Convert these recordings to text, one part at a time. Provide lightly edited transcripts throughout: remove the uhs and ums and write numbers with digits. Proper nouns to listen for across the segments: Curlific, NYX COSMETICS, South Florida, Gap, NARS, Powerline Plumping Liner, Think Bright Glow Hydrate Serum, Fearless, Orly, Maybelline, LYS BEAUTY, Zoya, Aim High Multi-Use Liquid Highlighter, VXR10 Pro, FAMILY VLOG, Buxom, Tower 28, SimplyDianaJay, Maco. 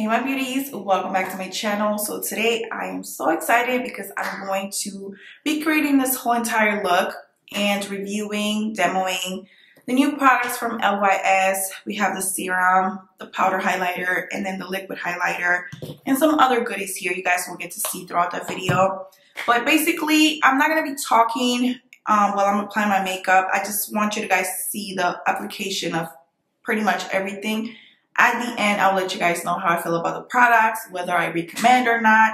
Hey my beauties, welcome back to my channel. So today I am so excited because I'm going to be creating this whole entire look and reviewing, demoing the new products from LYS. We have the serum, the powder highlighter, and then the liquid highlighter and some other goodies here you guys will get to see throughout the video. But basically I'm not going to be talking while I'm applying my makeup. I just want you to guys see the application of pretty much everything. At the end, I'll let you guys know how I feel about the products, whether I recommend or not,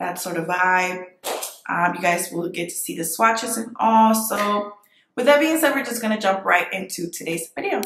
that sort of vibe. You guys will get to see the swatches and all. So with that being said, we're just going to jump right into today's video.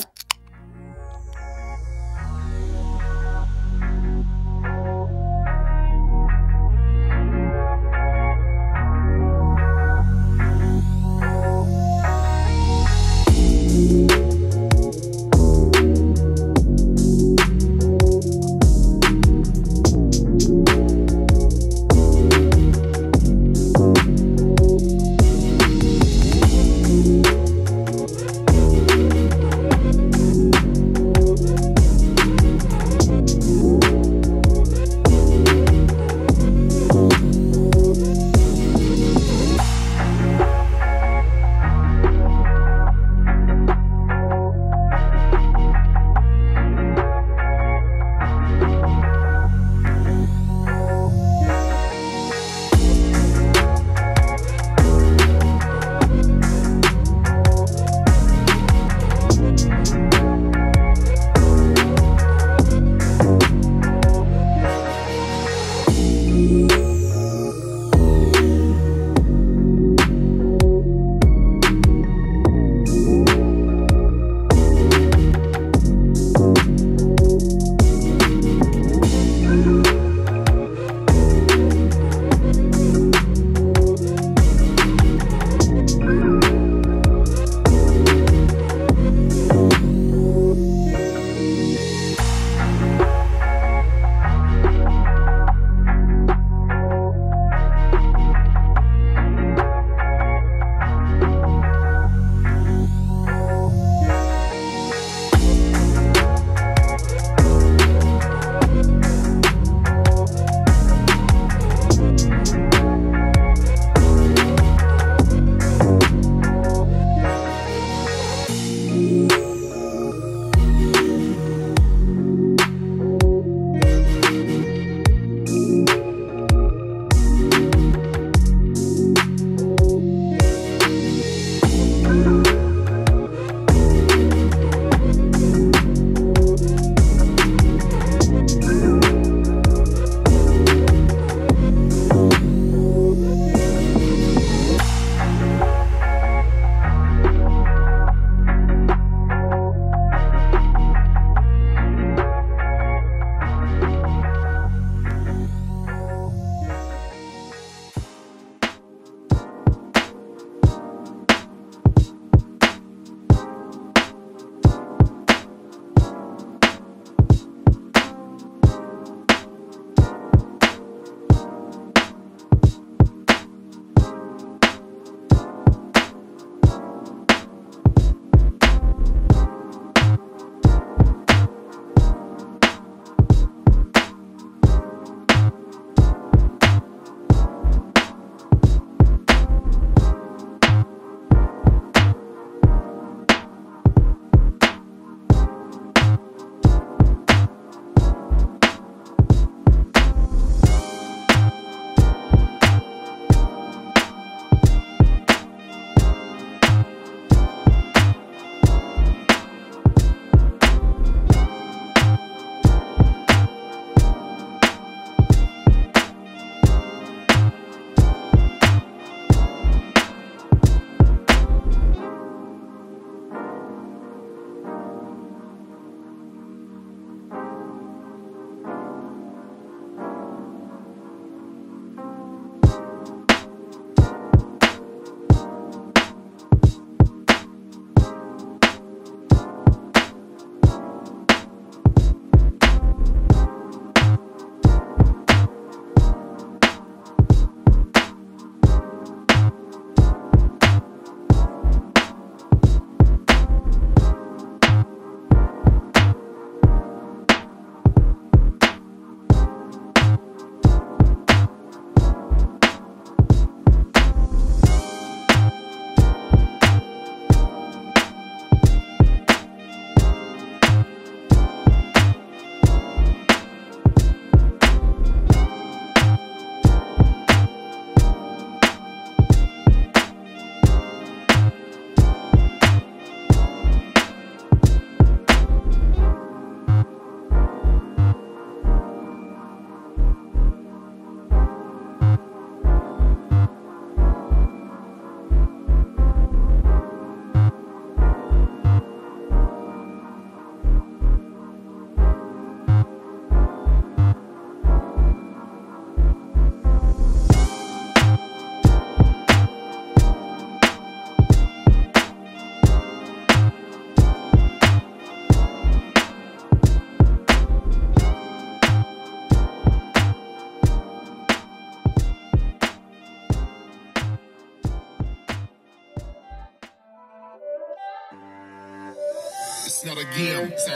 deal. So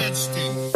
let's do it.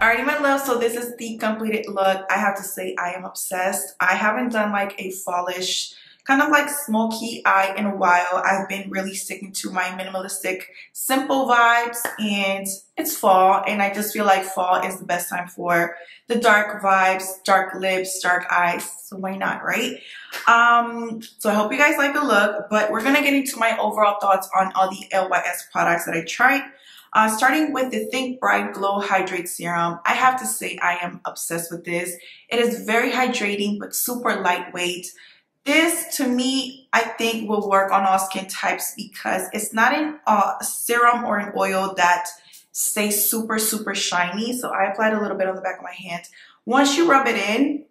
Alrighty, my love, so this is the completed look. I have to say I am obsessed. I haven't done like a fallish, kind of like smoky eye in a while. I've been really sticking to my minimalistic, simple vibes, and it's fall, and I just feel like fall is the best time for the dark vibes, dark lips, dark eyes, so why not, right? So I hope you guys like the look, but we're gonna get into my overall thoughts on all the LYS products that I tried. Starting with the Think Bright Glow Hydrate Serum, I have to say I am obsessed with this. It is very hydrating but super lightweight. This, to me, I think will work on all skin types because it's not a serum or an oil that stays super, super shiny. So I applied a little bit on the back of my hand. Once you rub it in,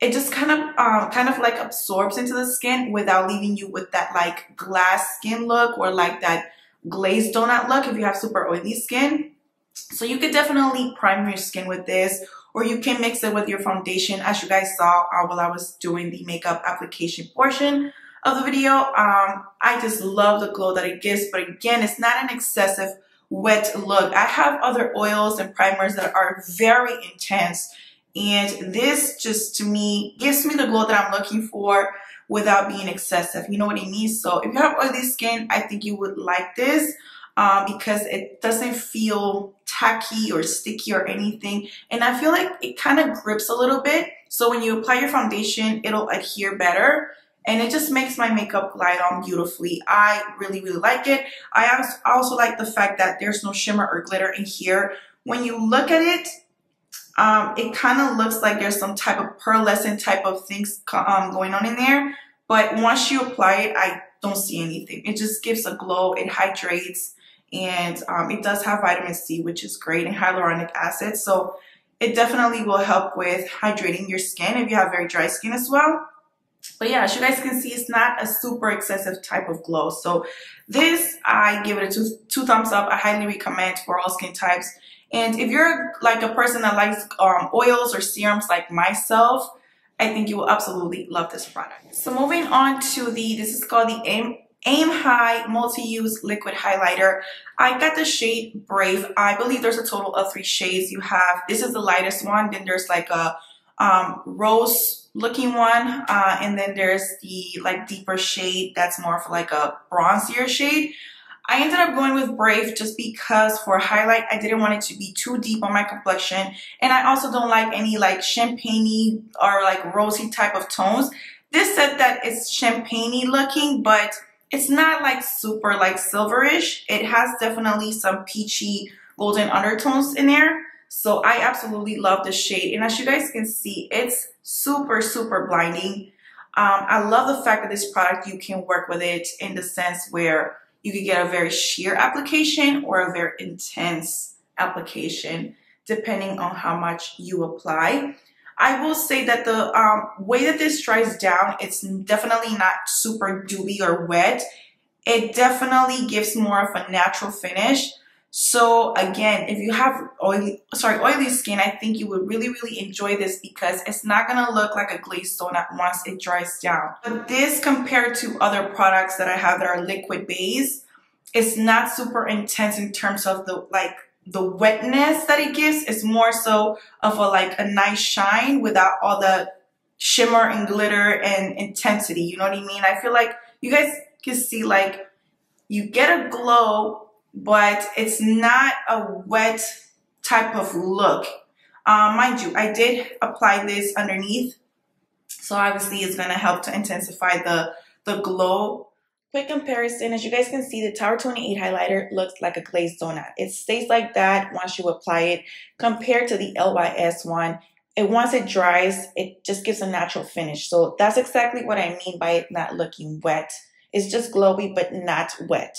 it just kind of like absorbs into the skin without leaving you with that like glass skin look or like that glazed donut look if you have super oily skin. So you could definitely prime your skin with this, or you can mix it with your foundation, as you guys saw while I was doing the makeup application portion of the video. I just love the glow that it gives, but again, it's not an excessive wet look. I have other oils and primers that are very intense, and this just to me gives me the glow that I'm looking for without being excessive. You know what I mean? So if you have oily skin, I think you would like this. Because it doesn't feel tacky or sticky or anything. And I feel like it kind of grips a little bit. So when you apply your foundation, it'll adhere better. And it just makes my makeup glide on beautifully. I really, really like it. I also like the fact that there's no shimmer or glitter in here. When you look at it, it kind of looks like there's some type of pearlescent type of things going on in there. But once you apply it, I don't see anything. It just gives a glow. It hydrates. And it does have vitamin C, which is great, and hyaluronic acid. So it definitely will help with hydrating your skin if you have very dry skin as well. But yeah, as you guys can see, it's not a super excessive type of glow. So this, I give it a two thumbs up. I highly recommend for all skin types. And if you're like a person that likes oils or serums like myself, I think you will absolutely love this product. So moving on to this is called the Aim High Multi-Use Liquid Highlighter. I got the shade Brave. I believe there's a total of 3 shades. You have, this is the lightest one, then there's like a rose looking one, and then there's the like deeper shade that's more of like a bronzier shade. I ended up going with Brave just because for highlight, I didn't want it to be too deep on my complexion, and I also don't like any like champagne-y or like rosy type of tones. This said that it's champagne-y looking, but it's not like super like silverish. It has definitely some peachy golden undertones in there. So I absolutely love the shade. And as you guys can see, it's super, super blinding. I love the fact that this product, you can work with it in the sense where you could get a very sheer application or a very intense application, depending on how much you apply. I will say that the way that this dries down, it's definitely not super dewy or wet. It definitely gives more of a natural finish. So again, if you have oily skin, I think you would really, really enjoy this because it's not gonna look like a glazed donut once it dries down. But this, compared to other products that I have that are liquid based, it's not super intense in terms of the like the wetness that it gives. Is more so of a nice shine without all the shimmer and glitter and intensity. You know what I mean? I feel like you guys can see like you get a glow, but it's not a wet type of look. Mind you, I did apply this underneath, so obviously it's gonna help to intensify the glow. Quick comparison, as you guys can see, the Tower 28 highlighter looks like a glazed donut. It stays like that once you apply it, compared to the LYS one. Once it dries, it just gives a natural finish. So that's exactly what I mean by it not looking wet. It's just glowy, but not wet.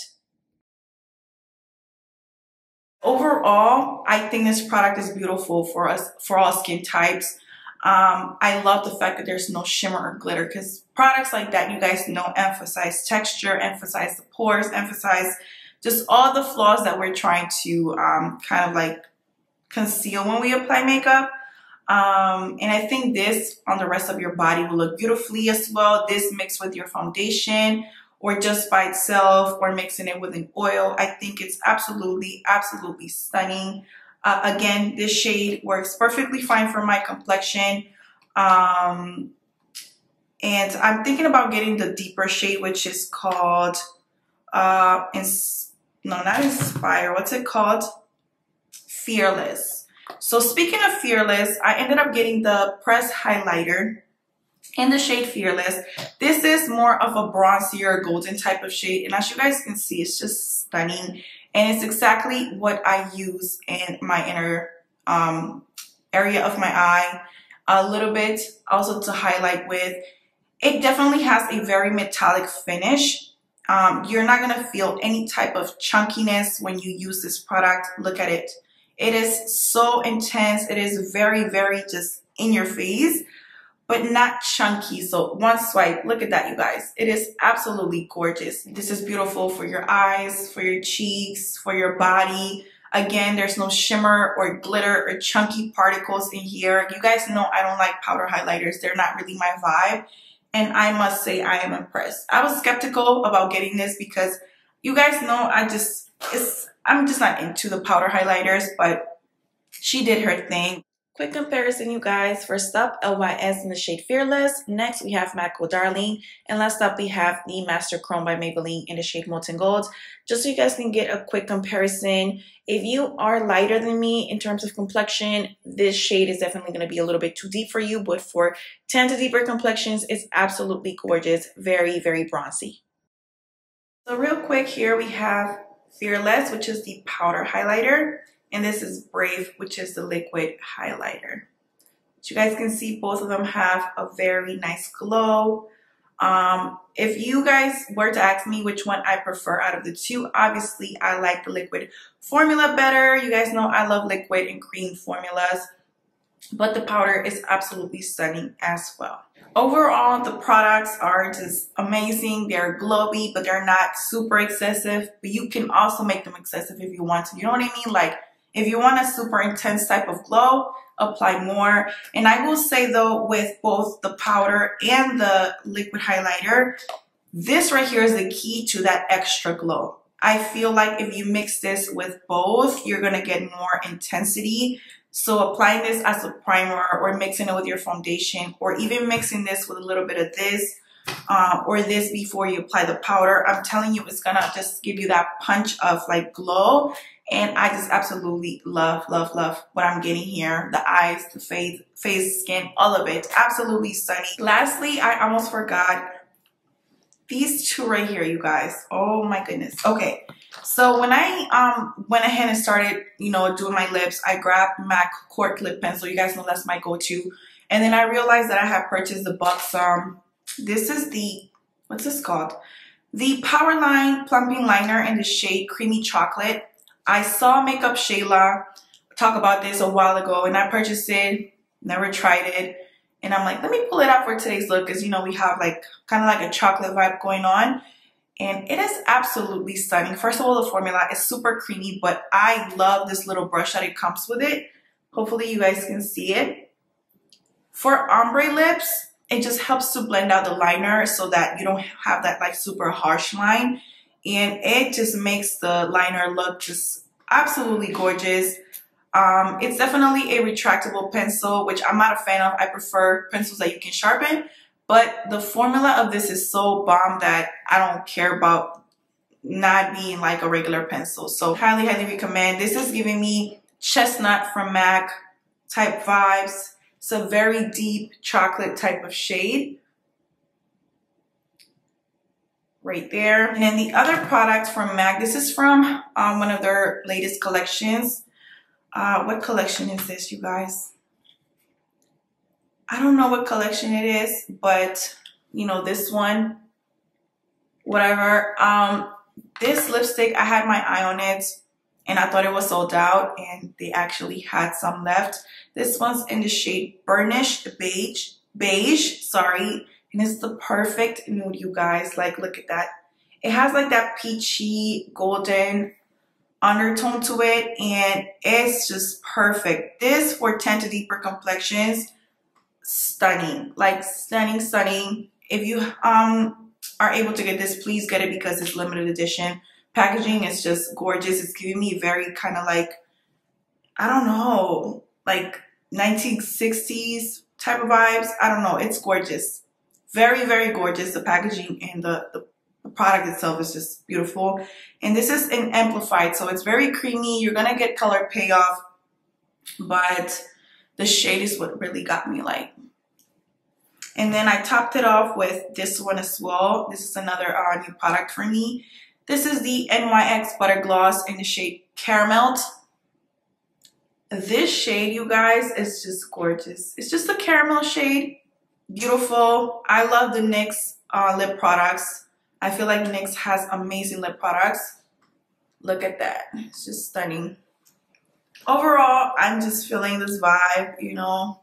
Overall, I think this product is beautiful for us, for all skin types. I love the fact that there's no shimmer or glitter, because products like that, you guys know, emphasize texture, emphasize the pores, emphasize just all the flaws that we're trying to kind of like conceal when we apply makeup. And I think this on the rest of your body will look beautifully as well. This mixed with your foundation or just by itself or mixing it with an oil, I think it's absolutely, absolutely stunning. Again, this shade works perfectly fine for my complexion. And I'm thinking about getting the deeper shade, which is called, not Inspire, what's it called? Fearless. So speaking of Fearless, I ended up getting the pressed highlighter in the shade Fearless. This is more of a bronzier golden type of shade. And as you guys can see, it's just stunning. And it's exactly what I use in my inner area of my eye a little bit, also to highlight with. It definitely has a very metallic finish. You're not gonna feel any type of chunkiness when you use this product. Look at it. It is so intense. It is very, very just in your face. but not chunky. So one swipe, look at that, you guys. It is absolutely gorgeous. This is beautiful for your eyes, for your cheeks, for your body. Again, there's no shimmer or glitter or chunky particles in here. You guys know I don't like powder highlighters. They're not really my vibe. And I must say I am impressed. I was skeptical about getting this because you guys know I'm just not into the powder highlighters, but she did her thing. Quick comparison, you guys. First up, LYS in the shade Fearless. Next, we have Maco Darling. And last up, we have the Master Chrome by Maybelline in the shade Molten Gold. Just so you guys can get a quick comparison, if you are lighter than me in terms of complexion, this shade is definitely going to be a little bit too deep for you. But for tan to deeper complexions, it's absolutely gorgeous. Very, very bronzy. So real quick, here we have Fearless, which is the powder highlighter. And this is Brave, which is the liquid highlighter. But you guys can see both of them have a very nice glow. If you guys were to ask me which one I prefer out of the two, obviously I like the liquid formula better. You guys know I love liquid and cream formulas, but the powder is absolutely stunning as well. Overall, the products are just amazing. They're glowy, but they're not super excessive. But you can also make them excessive if you want to. You know what I mean? Like, if you want a super intense type of glow, apply more. And I will say though, with both the powder and the liquid highlighter, this right here is the key to that extra glow. I feel like if you mix this with both, you're gonna get more intensity. So applying this as a primer or mixing it with your foundation, or even mixing this with a little bit of this or this before you apply the powder, I'm telling you, it's gonna just give you that punch of like glow. And I just absolutely love, love, love what I'm getting here. The eyes, the face, skin, all of it. Absolutely stunning. Lastly, I almost forgot these two right here, you guys. Oh my goodness. Okay. So when I went ahead and started, you know, doing my lips, I grabbed MAC Cork Lip Pencil. You guys know that's my go-to. And then I realized that I have purchased the Buxom. This is the, what's this called? The Powerline Plumping Liner in the shade Creamy Chocolate. I saw Makeup Shayla talk about this a while ago, and I purchased it, never tried it. And I'm like, let me pull it out for today's look because, you know, we have like kind of like a chocolate vibe going on. And it is absolutely stunning. First of all, the formula is super creamy, but I love this little brush that it comes with it. Hopefully you guys can see it. For ombre lips, it just helps to blend out the liner so that you don't have that like super harsh line. And it just makes the liner look just absolutely gorgeous. It's definitely a retractable pencil, which I'm not a fan of. I prefer pencils that you can sharpen. But the formula of this is so bomb that I don't care about not being like a regular pencil. So highly, highly recommend. This is giving me chestnut from MAC type vibes. It's a very deep chocolate type of shade. Right there. And the other product from MAC, this is from one of their latest collections. What collection is this, you guys? I don't know what collection it is, but you know, this one, whatever. This lipstick, I had my eye on it and I thought it was sold out, and they actually had some left. This one's in the shade Burnished Beige, sorry. And it's the perfect nude, you guys. Like, look at that. It has like that peachy golden undertone to it, and it's just perfect. This for 10 to deeper complexions. Stunning, like stunning, stunning. If you are able to get this, please get it because it's limited edition. Packaging is just gorgeous. It's giving me very kind of like, I don't know, like 1960s type of vibes. I don't know. It's gorgeous. Very, very gorgeous. The packaging and the product itself is just beautiful. And this is an amplified, so it's very creamy. You're gonna get color payoff, but the shade is what really got me like. And then I topped it off with this one as well. This is another new product for me. This is the NYX Butter Gloss in the shade Caramel. This shade, you guys, is just gorgeous. It's just a caramel shade. Beautiful. I love the NYX lip products. I feel like NYX has amazing lip products. Look at that. It's just stunning. Overall, I'm just feeling this vibe, you know.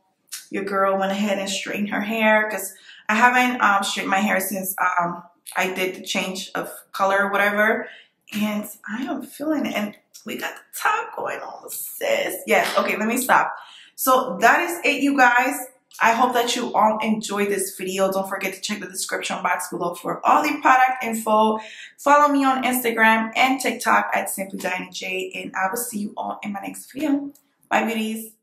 your girl went ahead and straightened her hair, because I haven't straightened my hair since I did the change of color or whatever. And I am feeling it. And we got the top going on, sis. Yes. Okay, let me stop. So that is it, you guys. I hope that you all enjoyed this video. Don't forget to check the description box below for all the product info. Follow me on Instagram and TikTok at SimplyDianaJay. And I will see you all in my next video. Bye, beauties.